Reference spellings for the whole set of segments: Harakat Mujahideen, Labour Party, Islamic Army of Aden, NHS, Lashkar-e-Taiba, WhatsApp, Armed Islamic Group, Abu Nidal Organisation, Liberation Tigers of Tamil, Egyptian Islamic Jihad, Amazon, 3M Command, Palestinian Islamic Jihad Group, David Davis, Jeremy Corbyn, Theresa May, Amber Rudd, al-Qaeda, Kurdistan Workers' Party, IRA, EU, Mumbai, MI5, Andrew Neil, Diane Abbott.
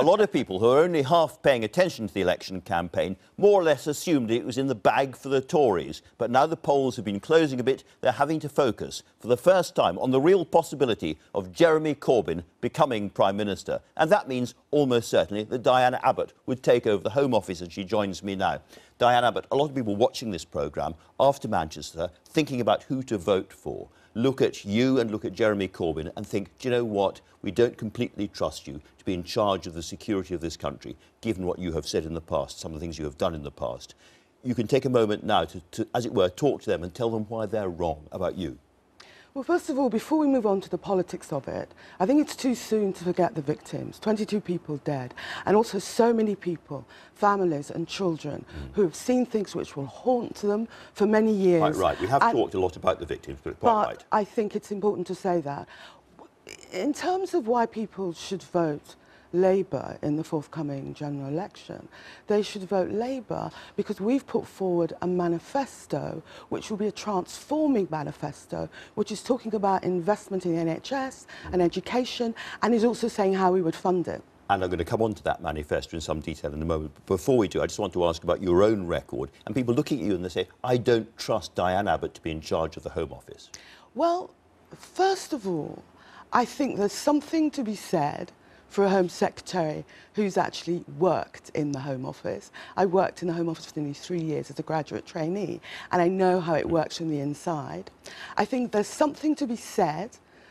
A lot of people who are only half paying attention to the election campaign more or less assumed it was in the bag for the Tories. But now the polls have been closing a bit, they're having to focus for the first time on the real possibility of Jeremy Corbyn becoming Prime Minister. And that means almost certainly that Diane Abbott would take over the Home Office, and she joins me now. Diane Abbott, a lot of people watching this programme after Manchester thinking about who to vote for. Look at you and look at Jeremy Corbyn and think, do you know what, we don't completely trust you to be in charge of the security of this country, given what you have said in the past, some of the things you have done in the past. You can take a moment now to as it were, talk to them and tell them why they're wrong about you. Well, first of all, before we move on to the politics of it, I think it's too soon to forget the victims. 22 people dead, and also so many people, families and children, who have seen things which will haunt them for many years. Quite right. We have talked a lot about the victims, but quite right. I think it's important to say that. In terms of why people should vote Labour in the forthcoming general election, they should vote Labour because we've put forward a manifesto which will be a transforming manifesto, which is talking about investment in the NHS and education, and is also saying how we would fund it. And I'm going to come on to that manifesto in some detail in a moment. But before we do, I just want to ask about your own record and people looking at you and they say, I don't trust Diane Abbott to be in charge of the Home Office. Well, first of all, I think there's something to be said for a Home Secretary who's actually worked in the Home Office. I worked in the Home Office for nearly 3 years as a graduate trainee, and I know how it works from the inside. I think there's something to be said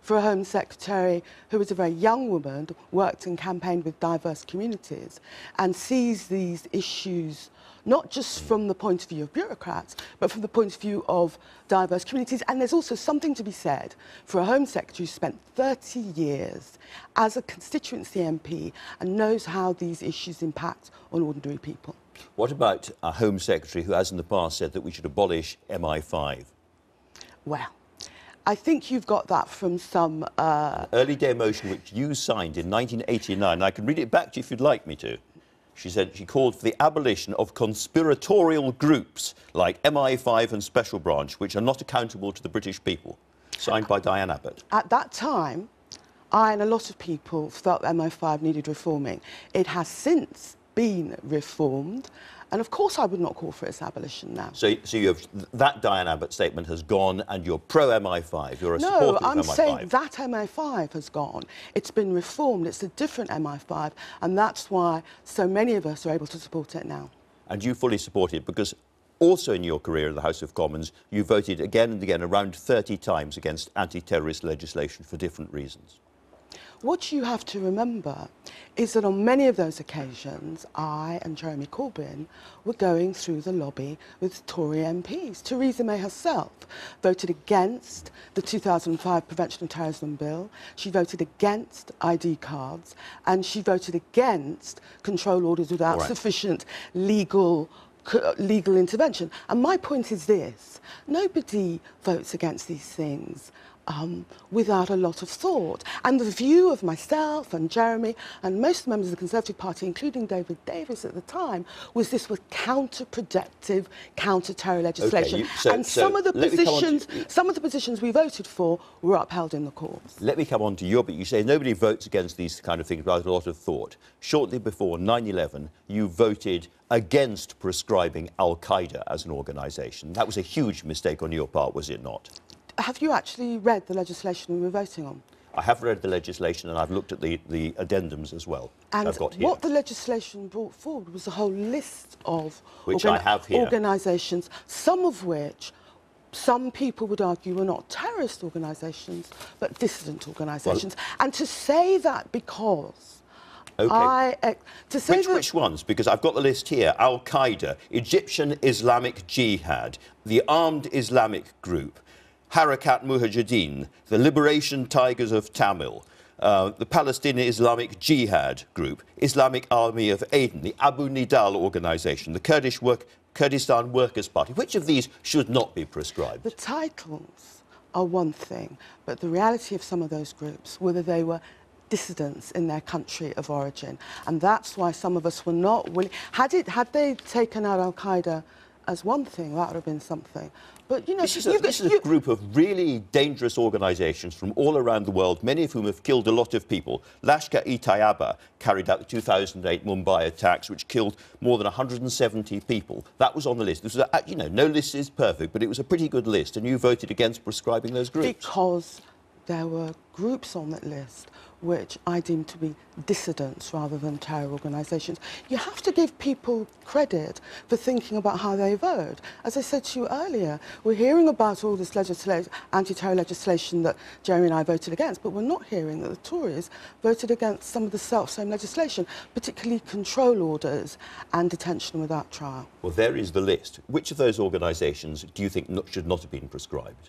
for a Home Secretary who is a very young woman, worked and campaigned with diverse communities, and sees these issues not just from the point of view of bureaucrats, but from the point of view of diverse communities. And there's also something to be said for a Home Secretary who spent 30 years as a constituency MP and knows how these issues impact on ordinary people. What about a Home Secretary who has in the past said that we should abolish MI5? Well, I think you've got that from some early-day motion which you signed in 1989. I can read it back to you if you'd like me to. She said she called for the abolition of conspiratorial groups like MI5 and Special Branch, which are not accountable to the British people, signed by Diane Abbott. At that time, I and a lot of people felt that MI5 needed reforming. It has since been reformed, and of course I would not call for its abolition now. So you have, that Diane Abbott statement has gone, and you're pro-MI5, you're a supporter of MI5. No, I'm saying that MI5 has gone. It's been reformed, it's a different MI5, and that's why so many of us are able to support it now. And you fully support it, because also in your career in the House of Commons, you voted again and again, around 30 times, against anti-terrorist legislation for different reasons. What you have to remember is that on many of those occasions, I and Jeremy Corbyn were going through the lobby with Tory MPs. Theresa May herself voted against the 2005 Prevention of Terrorism Bill, she voted against ID cards, and she voted against control orders without sufficient legal intervention. And my point is this, nobody votes against these things without a lot of thought. And the view of myself and Jeremy and most members of the Conservative Party, including David Davis at the time, was this was counterproductive, counter-terror legislation. Okay, some of the positions we voted for were upheld in the courts. Let me come on to your bit. You say nobody votes against these kind of things without a lot of thought. Shortly before 9/11, you voted against proscribing al-Qaeda as an organisation. That was a huge mistake on your part, was it not? Have you actually read the legislation we were voting on? I have read the legislation, and I've looked at the addendums as well. And I've got here. What the legislation brought forward was a whole list of organisations, some of which some people would argue were not terrorist organisations, but dissident organisations. Well, and to say that because... Okay. Which ones? Because I've got the list here. Al-Qaeda, Egyptian Islamic Jihad, the Armed Islamic Group, Harakat Mujahideen, the Liberation Tigers of Tamil, the Palestinian Islamic Jihad Group, Islamic Army of Aden, the Abu Nidal Organisation, the Kurdistan Workers' Party. Which of these should not be proscribed? The titles are one thing, but the reality of some of those groups, whether they were dissidents in their country of origin, and that's why some of us were not willing. Had they taken out al-Qaeda as one thing, that would have been something. But, you know, this is a group of really dangerous organisations from all around the world, many of whom have killed a lot of people. Lashkar-e-Taiba carried out the 2008 Mumbai attacks, which killed more than 170 people. That was on the list. This was a, you know, no list is perfect, but it was a pretty good list, and you voted against prescribing those groups. Because there were groups on that list which I deem to be dissidents rather than terror organisations. You have to give people credit for thinking about how they vote. As I said to you earlier, we're hearing about all this anti-terror legislation that Jeremy and I voted against, but we're not hearing that the Tories voted against some of the self-same legislation, particularly control orders and detention without trial. Well, there is the list. Which of those organisations do you think should not have been prescribed?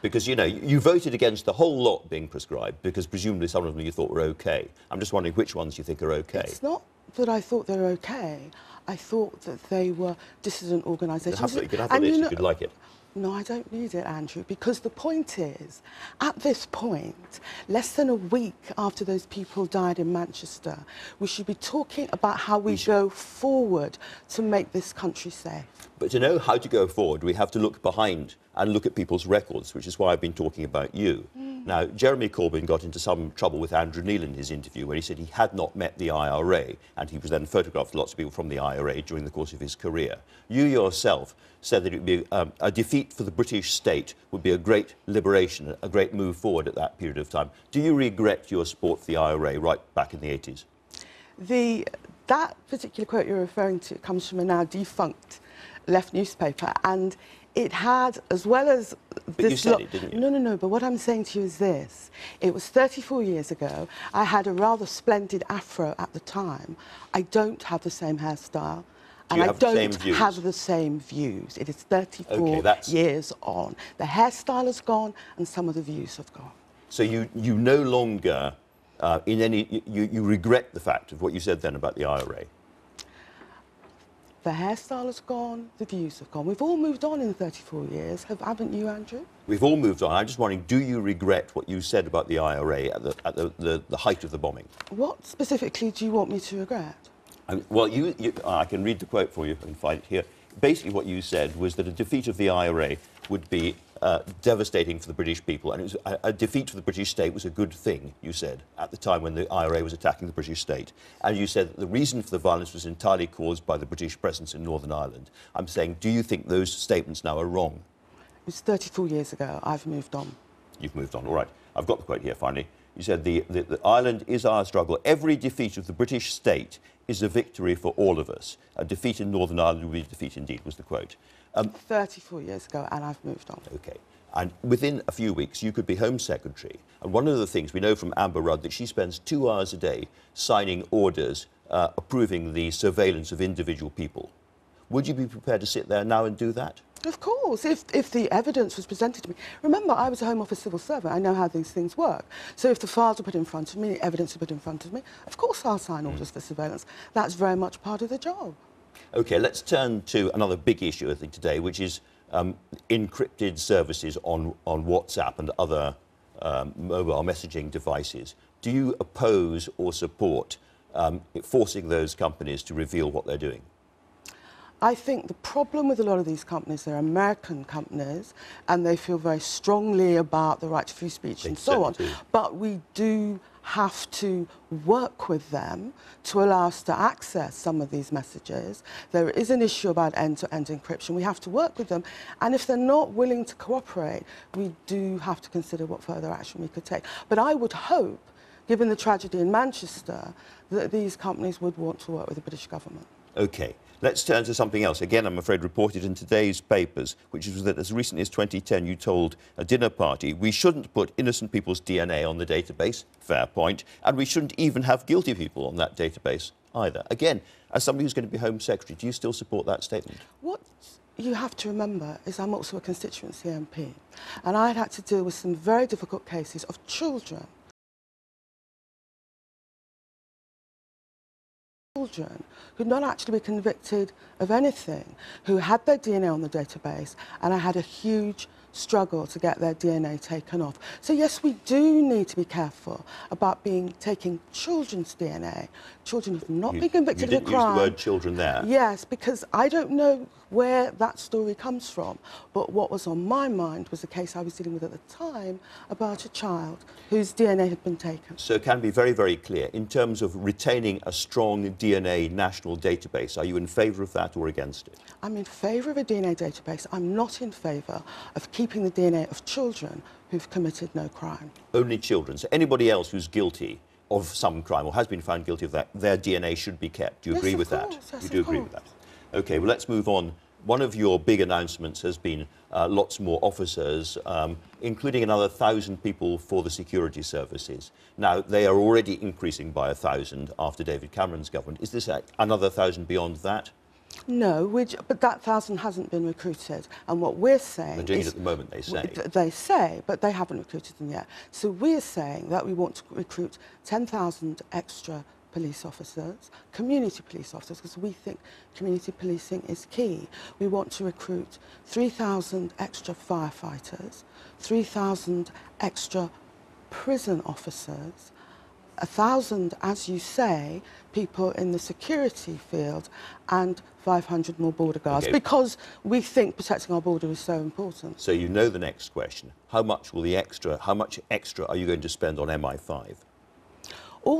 Because, you know, you voted against the whole lot being prescribed because presumably some of them you thought were OK. I'm just wondering which ones you think are OK. It's not that I thought they were OK. I thought that they were dissident organisations. You could have the list if you'd like it. No, I don't need it, Andrew, because the point is, at this point, less than a week after those people died in Manchester, we should be talking about how we go forward to make this country safe. But to know how to go forward, we have to look behind and look at people's records, which is why I've been talking about you. Mm. Now, Jeremy Corbyn got into some trouble with Andrew Neil in his interview where he said he had not met the IRA, and he was then photographed lots of people from the IRA during the course of his career. You yourself said that it would be a defeat for the British state would be a great liberation, a great move forward at that period of time. Do you regret your support for the IRA right back in the 80s? That particular quote you're referring to comes from a now defunct Left newspaper, and it had, as well as this... But you said it, didn't you? No, no, no, but what I'm saying to you is this. It was 34 years ago. I had a rather splendid afro at the time. I don't have the same hairstyle. And I don't have the same views. It is 34 years on. The hairstyle has gone and some of the views have gone. So you no longer, you regret the fact of what you said then about the IRA? The hairstyle has gone, the views have gone. We've all moved on in 34 years, haven't you, Andrew? We've all moved on. I'm just wondering, do you regret what you said about the IRA at the height of the bombing? What specifically do you want me to regret? Well, I can read the quote for you. I can find it here. Basically, what you said was that a defeat of the IRA would be devastating for the British people, and it was a defeat for the British state was a good thing, you said, at the time when the IRA was attacking the British state. And you said that the reason for the violence was entirely caused by the British presence in Northern Ireland. I'm saying, do you think those statements now are wrong? It was 34 years ago. I've moved on. You've moved on. All right. I've got the quote here, finally. You said, the Ireland is our struggle. Every defeat of the British state is a victory for all of us. A defeat in Northern Ireland will be a defeat indeed, was the quote. 34 years ago, and I've moved on. OK. And within a few weeks, you could be Home Secretary. And one of the things we know from Amber Rudd that she spends 2 hours a day signing orders approving the surveillance of individual people. Would you be prepared to sit there now and do that? Of course, if the evidence was presented to me. Remember, I was a Home Office civil servant. I know how these things work. So if the files are put in front of me, evidence is put in front of me, of course I'll sign orders for surveillance. That's very much part of the job. OK, let's turn to another big issue, I think, today, which is encrypted services on WhatsApp and other mobile messaging devices. Do you oppose or support forcing those companies to reveal what they're doing? I think the problem with a lot of these companies, they're American companies, and they feel very strongly about the right to free speech and so on. But we do have to work with them to allow us to access some of these messages. There is an issue about end-to-end encryption. We have to work with them, and if they're not willing to cooperate, we do have to consider what further action we could take. But I would hope, given the tragedy in Manchester, that these companies would want to work with the British government. OK. Let's turn to something else, again, I'm afraid, reported in today's papers, which is that as recently as 2010, you told a dinner party, we shouldn't put innocent people's DNA on the database, fair point, and we shouldn't even have guilty people on that database either. Again, as somebody who's going to be Home Secretary, do you still support that statement? What you have to remember is I'm also a constituency MP, and I'd had to deal with some very difficult cases of children. Children who'd not actually been convicted of anything, who had their DNA on the database, and I had a huge struggle to get their DNA taken off. So yes, we do need to be careful about taking children's DNA. Children who've not been convicted of a crime. You didn't use the word children there. Yes, because I don't know where that story comes from. But what was on my mind was a case I was dealing with at the time about a child whose DNA had been taken. So it can be very, very clear. In terms of retaining a strong DNA national database, are you in favour of that or against it? I'm in favour of a DNA database. I'm not in favour of keeping the DNA of children who've committed no crime. Only children. So anybody else who's guilty of some crime or has been found guilty of that, their DNA should be kept. Do you agree with that? Yes, you do agree with that. OK, well, let's move on. One of your big announcements has been lots more officers, including another 1,000 people for the security services. Now, they are already increasing by 1,000 after David Cameron's government. Is this another 1,000 beyond that? No, but that 1,000 hasn't been recruited, and what we're saying... They're doing it at the moment, they say. They say, but they haven't recruited them yet. So we're saying that we want to recruit 10,000 extra police officers, community police officers, because we think community policing is key. We want to recruit 3,000 extra firefighters, 3,000 extra prison officers, 1,000, as you say, people in the security field, and 500 more border guards, because we think protecting our border is so important. So you know the next question. How much extra are you going to spend on MI5? Well,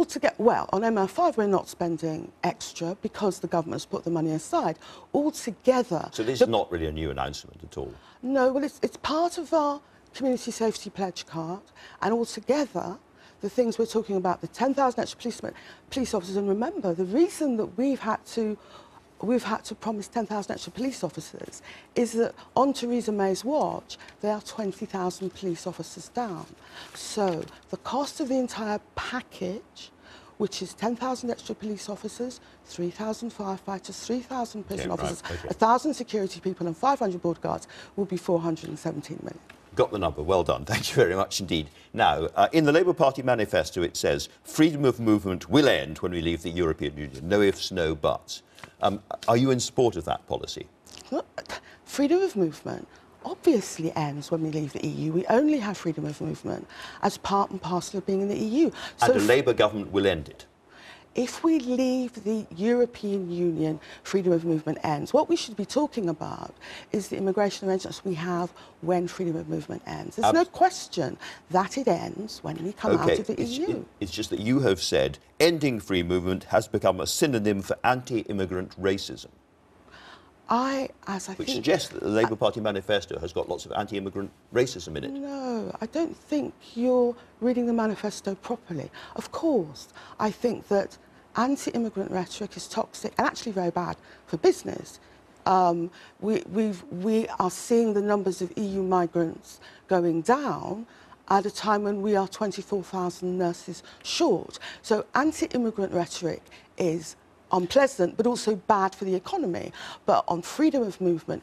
on MI5 we're not spending extra because the government's put the money aside. Altogether... So this is not really a new announcement at all? No, well, it's part of our community safety pledge card, and altogether... the things we're talking about, the 10,000 extra police officers, and remember, the reason that we've had to promise 10,000 extra police officers is that on Theresa May's watch, there are 20,000 police officers down. So the cost of the entire package, which is 10,000 extra police officers, 3,000 firefighters, 3,000 prison officers, 1,000 security people, and 500 border guards, will be 417 million. Got the number. Well done. Thank you very much indeed. Now, in the Labour Party manifesto, it says freedom of movement will end when we leave the European Union. No ifs, no buts. Are you in support of that policy? Freedom of movement obviously ends when we leave the EU. We only have freedom of movement as part and parcel of being in the EU. So and a Labour government will end it. If we leave the European Union, freedom of movement ends. What we should be talking about is the immigration arrangements we have when freedom of movement ends. There's no question that it ends when we come out of the EU. It's just that you have said ending free movement has become a synonym for anti-immigrant racism. Which suggests that the Labour Party manifesto has got lots of anti-immigrant racism in it. No, I don't think you're reading the manifesto properly. Of course, I think that anti-immigrant rhetoric is toxic and actually very bad for business. We are seeing the numbers of EU migrants going down at a time when we are 24,000 nurses short. So anti-immigrant rhetoric is unpleasant, but also bad for the economy. But on freedom of movement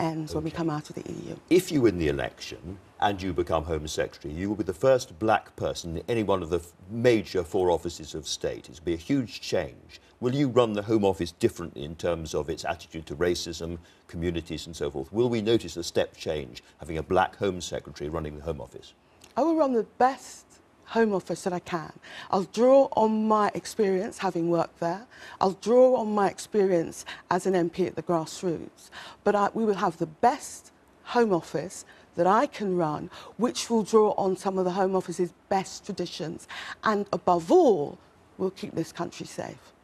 ends when we come out of the EU. If you win the election and you become Home Secretary, you will be the first black person in any one of the major four offices of state. It's be a huge change. Will you run the Home Office differently in terms of its attitude to racism, communities and so forth? Will we notice a step change having a black Home Secretary running the Home Office? I will run the best Home Office that I can. I'll draw on my experience having worked there. I'll draw on my experience as an MP at the grassroots. But we will have the best Home Office that I can run, which will draw on some of the Home Office's best traditions. And above all, we'll keep this country safe.